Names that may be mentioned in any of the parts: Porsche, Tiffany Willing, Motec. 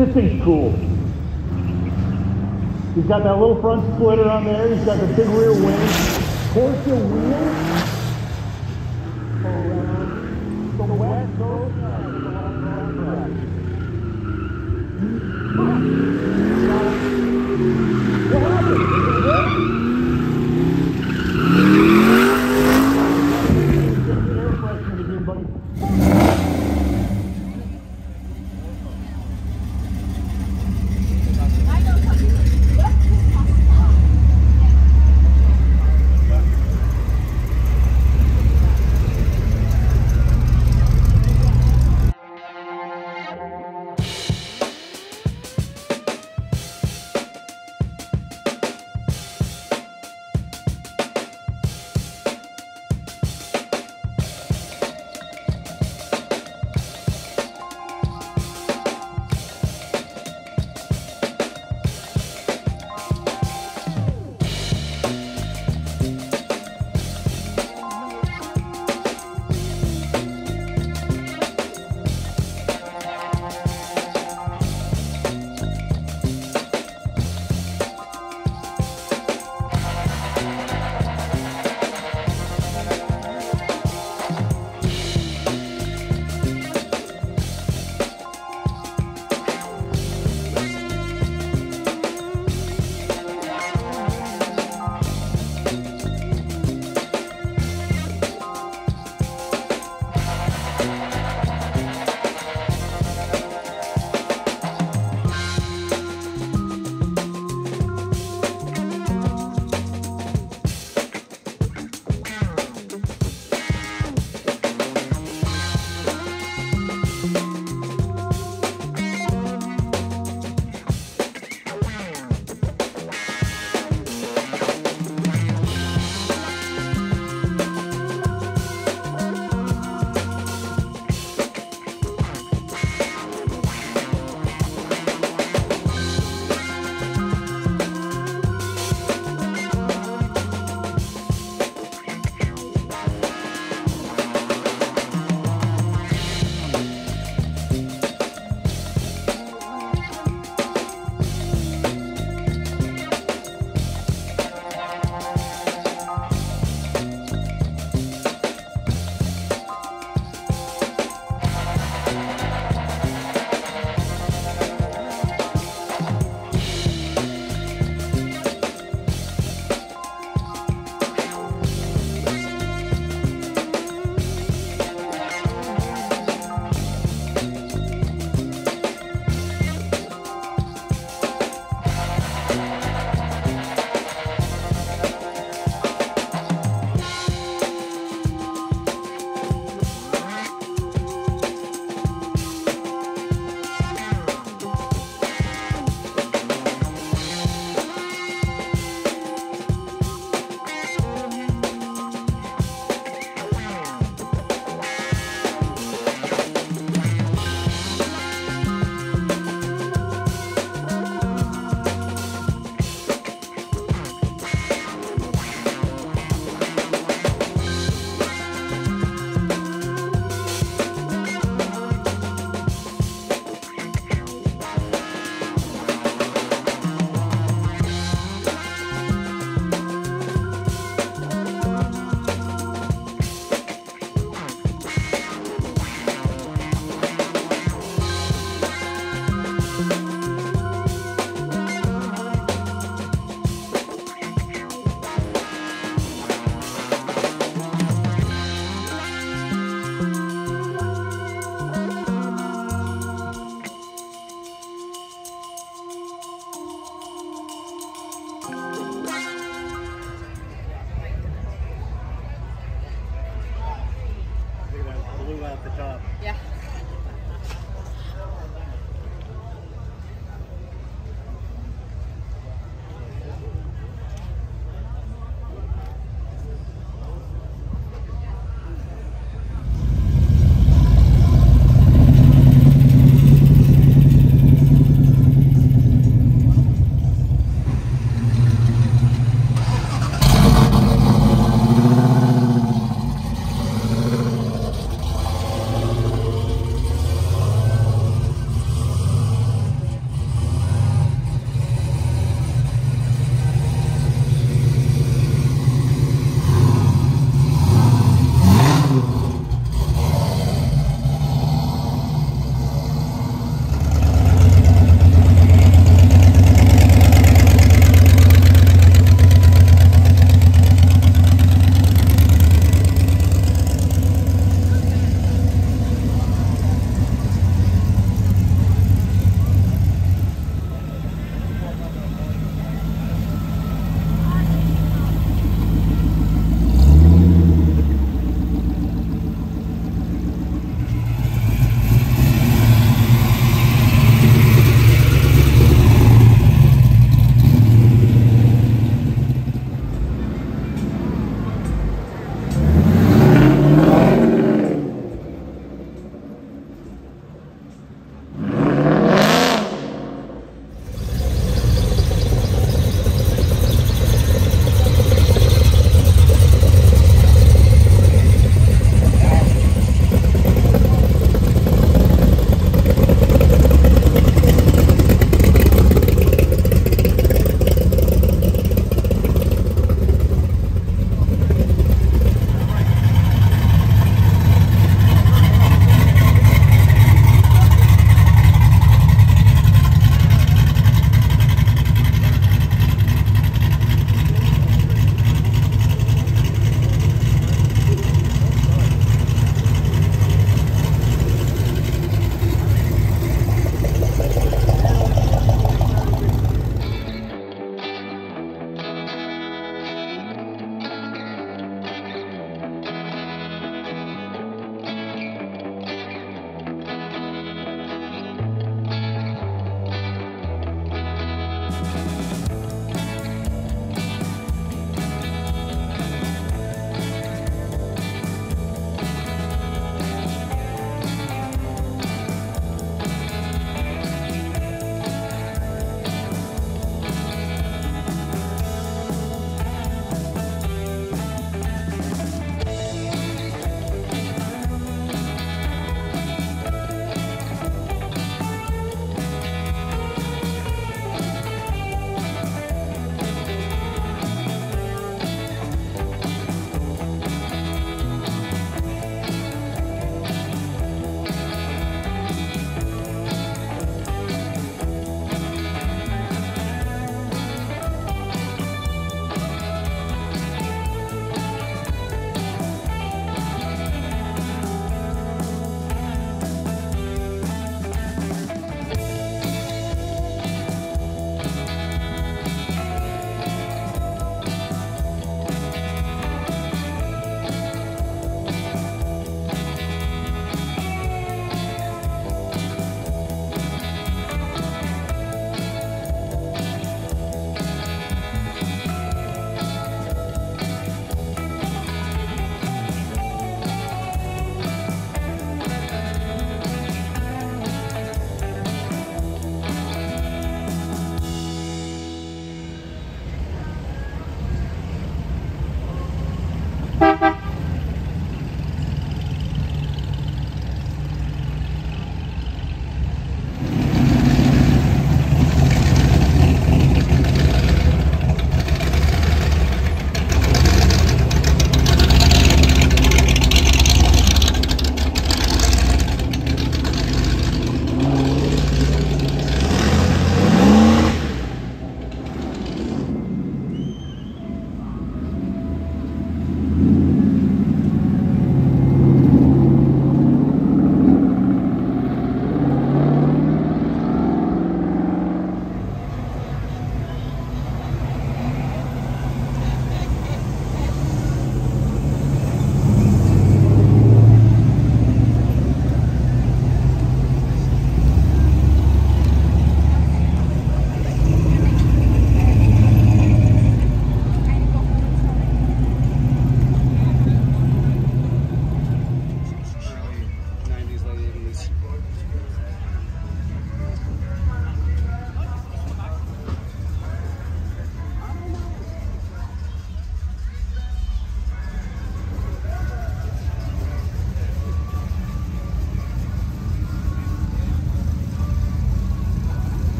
This thing's cool. He's got that little front splitter on there. He's got the big rear wing. Porsche wheels.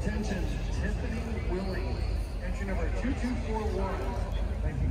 Attention, Tiffany Willing, entry number 2241. Thank you.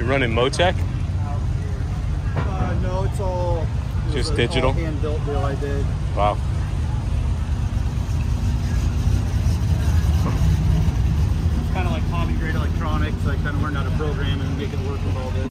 You're running Motec? No, it's all just digital. Hand built deal I did. Wow. It's kind of like hobby grade electronics. I kind of learned how to program and make it work with all this.